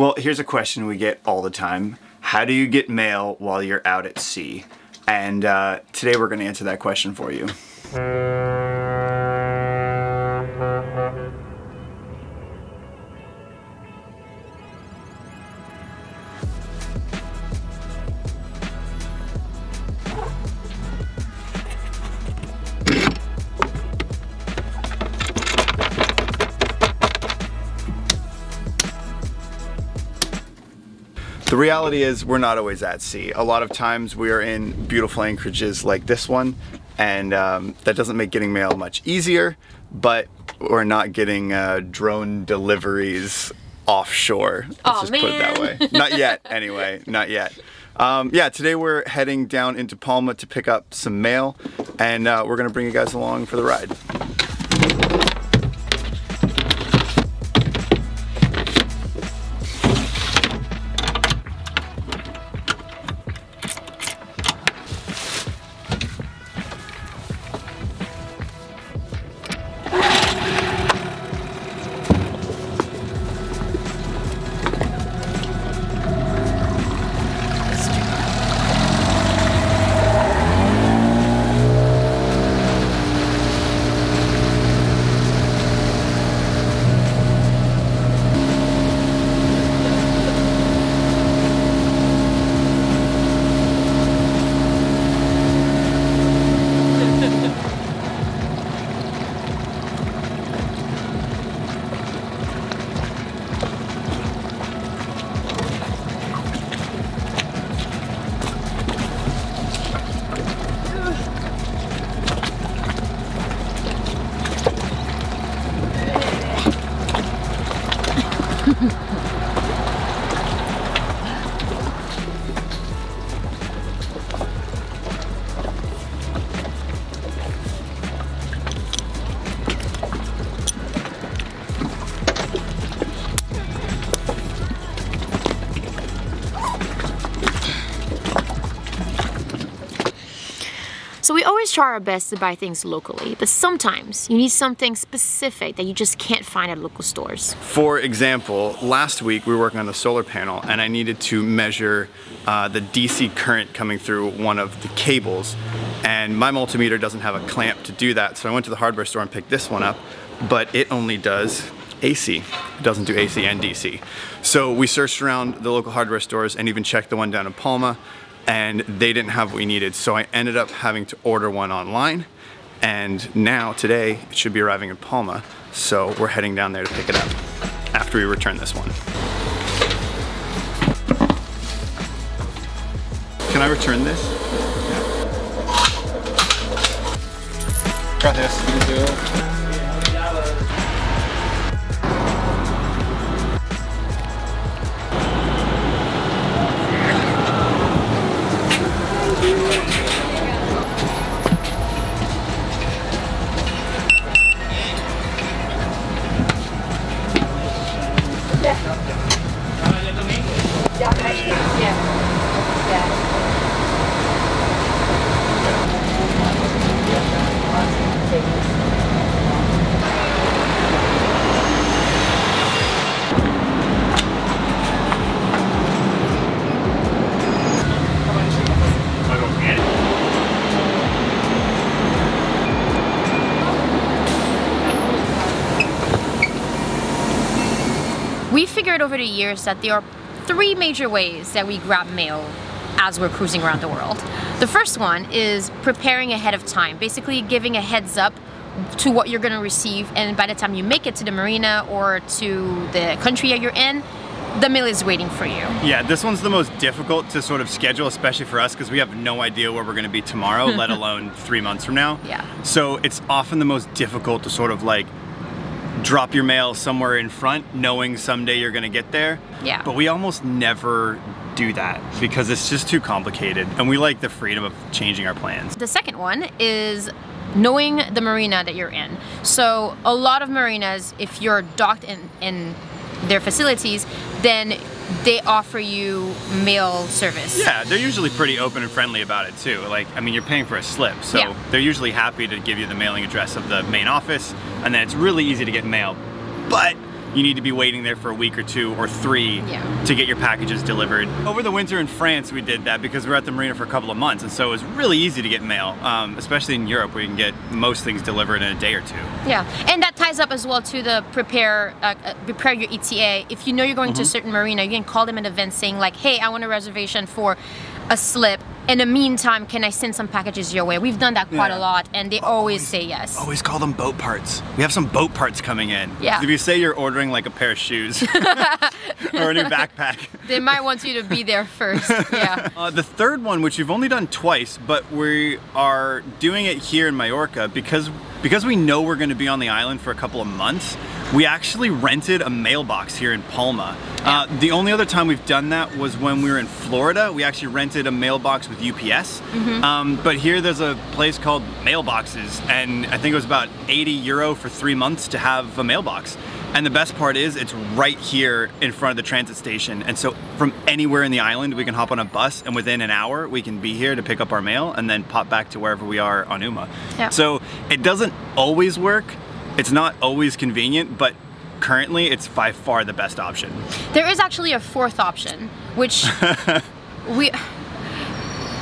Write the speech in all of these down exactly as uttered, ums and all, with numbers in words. Well, here's a question we get all the time. How do you get mail while you're out at sea? And uh, today we're going to answer that question for you. The reality is we're not always at sea. A lot of times we are in beautiful anchorages like this one, and um, that doesn't make getting mail much easier, but we're not getting uh, drone deliveries offshore. Let's oh, just man. put it that way. Not yet, anyway, not yet. Um, yeah, today we're heading down into Palma to pick up some mail, and uh, we're gonna bring you guys along for the ride. So we always try our best to buy things locally, but sometimes you need something specific that you just can't find at local stores. For example, last week we were working on the solar panel and I needed to measure uh, the D C current coming through one of the cables, and my multimeter doesn't have a clamp to do that, so I went to the hardware store and picked this one up, but it only does A C. It doesn't do A C and D C. So we searched around the local hardware stores and even checked the one down in Palma, and they didn't have what we needed, so I ended up having to order one online, and now today it should be arriving in Palma, so we're heading down there to pick it up after we return this one. Can I return this? Got this. You do. We figured over the years that there are three major ways that we grab mail as we're cruising around the world. The first one is preparing ahead of time, basically giving a heads up to what you're going to receive, and by the time you make it to the marina or to the country that you're in, the mail is waiting for you. Yeah, this one's the most difficult to sort of schedule, especially for us, because we have no idea where we're going to be tomorrow, let alone three months from now. Yeah. So it's often the most difficult to sort of like drop your mail somewhere in front, knowing someday you're gonna get there. Yeah. But we almost never do that because it's just too complicated, and we like the freedom of changing our plans. The second one is knowing the marina that you're in. So a lot of marinas, if you're docked in, in their facilities, then they offer you mail service. Yeah, they're usually pretty open and friendly about it too. Like, I mean, you're paying for a slip, so yeah. They're usually happy to give you the mailing address of the main office, and then it's really easy to get mail. But you need to be waiting there for a week or two or three yeah. to get your packages delivered. Over the winter in France we did that because we were at the marina for a couple of months, and so it was really easy to get mail, um, especially in Europe where you can get most things delivered in a day or two. Yeah, and that ties up as well to the prepare uh, prepare your E T A. If you know you're going mm-hmm. to a certain marina, you can call them in advance saying like, hey, I want a reservation for a slip. In the meantime, can I send some packages your way? We've done that quite yeah. a lot, and they always, always say yes. Always call them boat parts. We have some boat parts coming in. Yeah. If you say you're ordering like a pair of shoes or a new backpack, they might want you to be there first. Yeah. Uh, the third one, which you've only done twice, but we are doing it here in Mallorca because because we know we're going to be on the island for a couple of months. We actually rented a mailbox here in Palma. Uh, the only other time we've done that was when we were in Florida. We actually rented a mailbox with U P S. Mm-hmm. um, but here there's a place called Mailboxes, and I think it was about eighty euro for three months to have a mailbox. And the best part is it's right here in front of the transit station, and so from anywhere in the island we can hop on a bus and within an hour we can be here to pick up our mail and then pop back to wherever we are on Uma. Yeah. So it doesn't always work. It's not always convenient, but currently it's by far the best option. There is actually a fourth option, which we...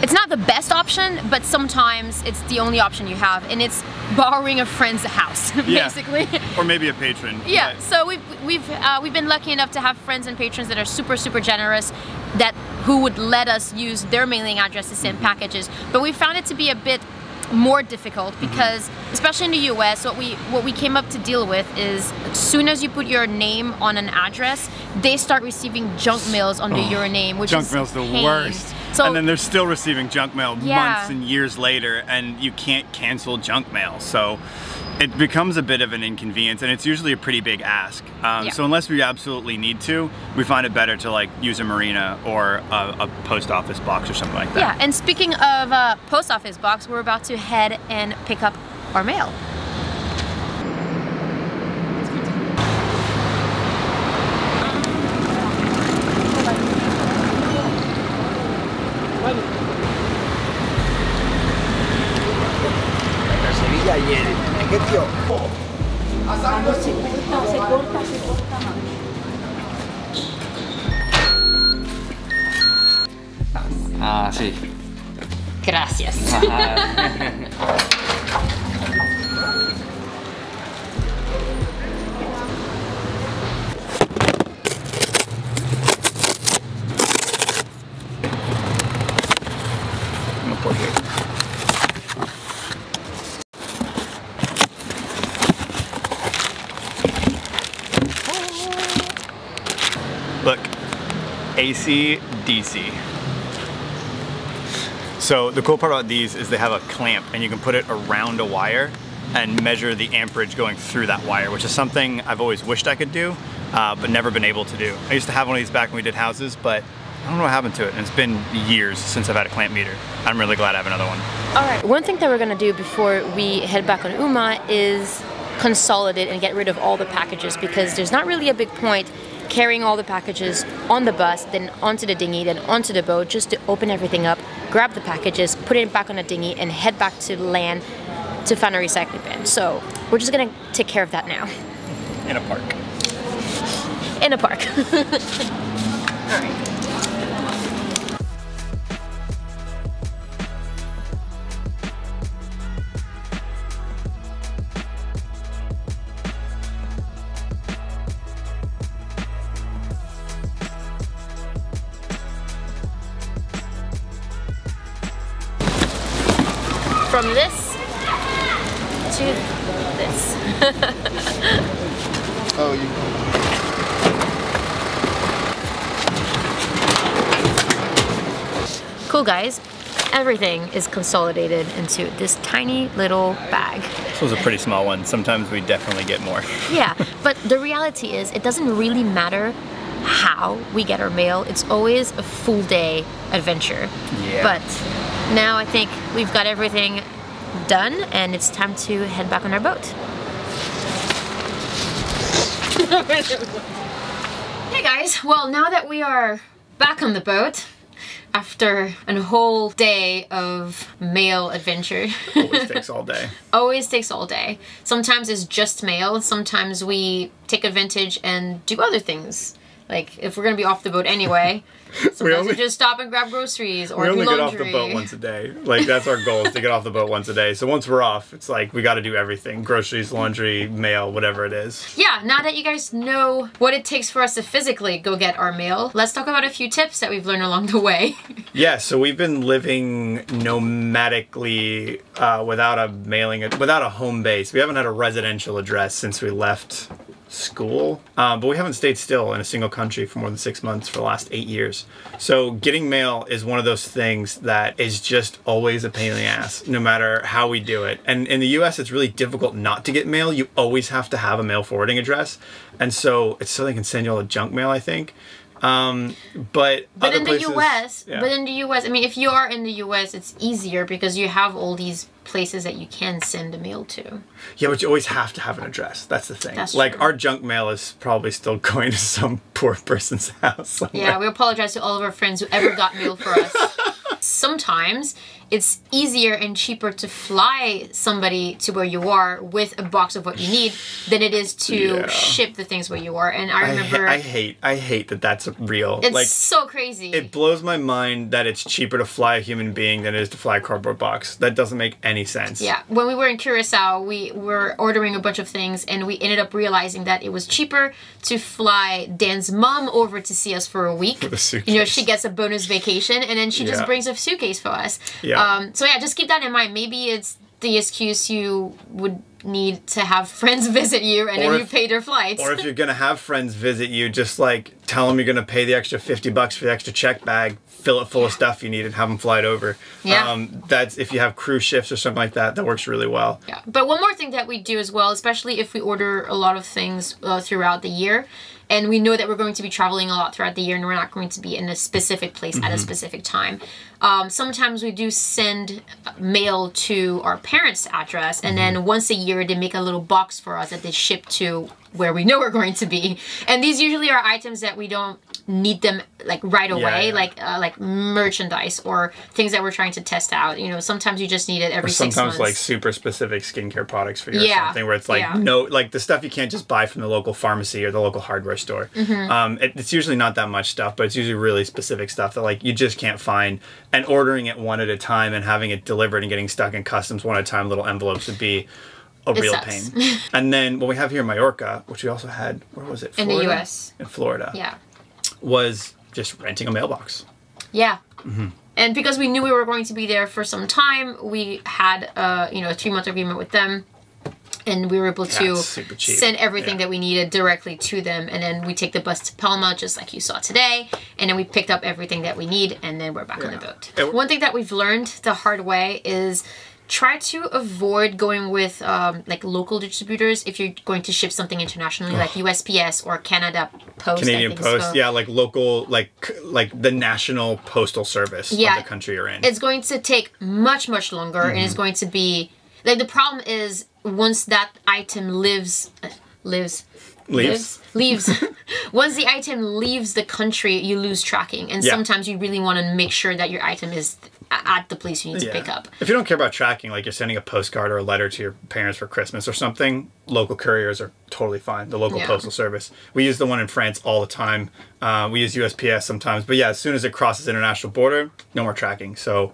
It's not the best option, but sometimes it's the only option you have, and it's borrowing a friend's house, yeah. basically. Or maybe a patron. Yeah, but. So we've, we've, uh, we've been lucky enough to have friends and patrons that are super, super generous, that who would let us use their mailing address to send packages, but we found it to be a bit more difficult because, especially in the U S, what we what we came up to deal with is as soon as you put your name on an address, they start receiving junk mails under oh, your name, which junk is mail's the pain. worst. So, and then they're still receiving junk mail yeah. months and years later, and you can't cancel junk mail, so it becomes a bit of an inconvenience, and it's usually a pretty big ask. Um, yeah. So unless we absolutely need to, we find it better to like use a marina or a, a post office box or something like that. Yeah, and speaking of uh, post office box, we're about to head and pick up our mail. Ah, sí. Gracias. No puedo ir. Look, A C D C. So the cool part about these is they have a clamp and you can put it around a wire and measure the amperage going through that wire, which is something I've always wished I could do, uh, but never been able to do. I used to have one of these back when we did houses, but I don't know what happened to it, and it's been years since I've had a clamp meter. I'm really glad I have another one. All right, one thing that we're gonna do before we head back on Uma is consolidate and get rid of all the packages, because there's not really a big point carrying all the packages on the bus, then onto the dinghy, then onto the boat, just to open everything up, grab the packages, put it back on the dinghy, and head back to land to find a recycling bin. So we're just gonna take care of that now. In a park. In a park. All right. From this to this. Oh, you. Cool, guys. Everything is consolidated into this tiny little bag. This was a pretty small one. Sometimes we definitely get more. Yeah, but the reality is it doesn't really matter how we get our mail. It's always a full day adventure. Yeah. But now I think we've got everything done and it's time to head back on our boat. Hey guys, well now that we are back on the boat, after a whole day of mail adventure. Always takes all day. Always takes all day. Sometimes it's just mail. Sometimes we take advantage and do other things. Like, if we're going to be off the boat anyway, sometimes we, only, we just stop and grab groceries or do laundry. We only get off the boat once a day. Like, that's our goal, is to get off the boat once a day. So once we're off, it's like, we got to do everything. Groceries, laundry, mail, whatever it is. Yeah, now that you guys know what it takes for us to physically go get our mail, let's talk about a few tips that we've learned along the way. Yeah, so we've been living nomadically uh, without a mailing, without a home base. We haven't had a residential address since we left school, um, but we haven't stayed still in a single country for more than six months for the last eight years. So getting mail is one of those things that is just always a pain in the ass, no matter how we do it. And in the U S, it's really difficult not to get mail. You always have to have a mail forwarding address. And so it's so they can send you all the junk mail, I think. Um, but but in places, the U S, yeah. but in the U S, I mean, if you are in the U S, it's easier because you have all these places that you can send the mail to. Yeah, but you always have to have an address. That's the thing. That's like true. Our junk mail is probably still going to some poor person's house somewhere. Yeah, we apologize to all of our friends who ever got mail for us. Sometimes it's easier and cheaper to fly somebody to where you are with a box of what you need than it is to yeah. ship the things where you are. And I remember... I, ha I hate, I hate that that's real. It's like, so crazy. It blows my mind that it's cheaper to fly a human being than it is to fly a cardboard box. That doesn't make any sense. Yeah. When we were in Curacao, we were ordering a bunch of things and we ended up realizing that it was cheaper to fly Dan's mom over to see us for a week. For the suitcase. You know, she gets a bonus vacation and then she yeah. just brings a suitcase for us. Yeah. Um, so yeah, just keep that in mind. Maybe it's the excuse you would need to have friends visit you and or then you if, pay their flights. Or if you're going to have friends visit you, just like tell them you're going to pay the extra fifty bucks for the extra check bag, fill it full yeah. of stuff you need and have them fly it over. Yeah. Um, that's if you have crew shifts or something like that, that works really well. Yeah. But one more thing that we do as well, especially if we order a lot of things uh, throughout the year, and we know that we're going to be traveling a lot throughout the year and we're not going to be in a specific place mm-hmm. at a specific time. Um, sometimes we do send mail to our parents' address and mm-hmm. then once a year they make a little box for us that they ship to where we know we're going to be. And these usually are items that we don't need them like right away, yeah, yeah. like uh, like merchandise or things that we're trying to test out. You know, sometimes you just need it every six months. Sometimes like super specific skincare products for you yeah. or something where it's like yeah. no, like the stuff you can't just buy from the local pharmacy or the local hardware store. Mm-hmm. um, it, it's usually not that much stuff, but it's usually really specific stuff that like you just can't find. And ordering it one at a time and having it delivered and getting stuck in customs one at a time, little envelopes would be a it real sucks. pain. And then what we have here in Mallorca, which we also had, where was it? Florida? In the U S. In Florida. Yeah. Was just renting a mailbox. Yeah. Mm-hmm. And because we knew we were going to be there for some time, we had a, you know, a three-month agreement with them. And we were able yeah, to send everything yeah. that we needed directly to them. And then we take the bus to Palma, just like you saw today. And then we picked up everything that we need, and then we're back yeah. on the boat. It, One thing that we've learned the hard way is try to avoid going with um, like local distributors if you're going to ship something internationally, like U S P S or Canada Post. Canadian Post, yeah, like local, like like the national postal service yeah, of the country you're in. It's going to take much, much longer, mm-hmm. and it's going to be like the problem is once that item lives, uh, lives. Leaves. Leaves. Leaves. Once the item leaves the country, you lose tracking. And yeah. sometimes you really want to make sure that your item is at the place you need yeah. to pick up. If you don't care about tracking, like you're sending a postcard or a letter to your parents for Christmas or something, local couriers are totally fine. The local yeah. postal service. We use the one in France all the time. Uh, we use U S P S sometimes. But yeah, as soon as it crosses the international border, no more tracking. So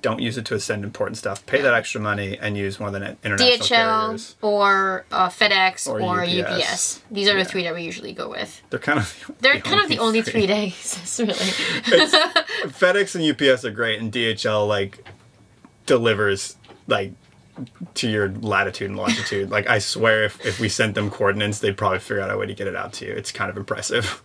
don't use it to send important stuff. Pay yeah. that extra money and use one of the international D H L carriers. or uh, FedEx or, or U P S. U P S. These are yeah. the three that we usually go with. They're kind of the, they're the kind of the only three, three days, really. FedEx and U P S are great, and D H L like delivers like to your latitude and longitude. Like I swear, if if we sent them coordinates, they'd probably figure out a way to get it out to you. It's kind of impressive.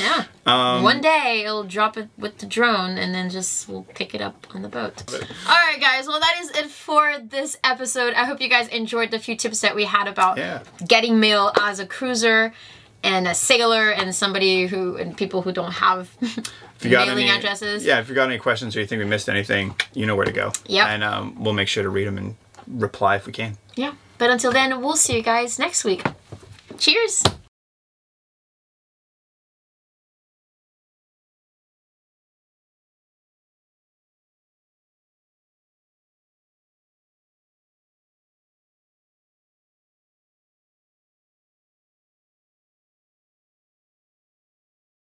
Yeah. Um, One day it'll drop it with the drone and then just we'll pick it up on the boat. Alright guys, well that is it for this episode. I hope you guys enjoyed the few tips that we had about yeah. getting mail as a cruiser and a sailor and somebody who and people who don't have if you got mailing any, addresses. Yeah, if you got any questions or you think we missed anything, you know where to go. Yeah. And um, we'll make sure to read them and reply if we can. Yeah. But until then, we'll see you guys next week. Cheers!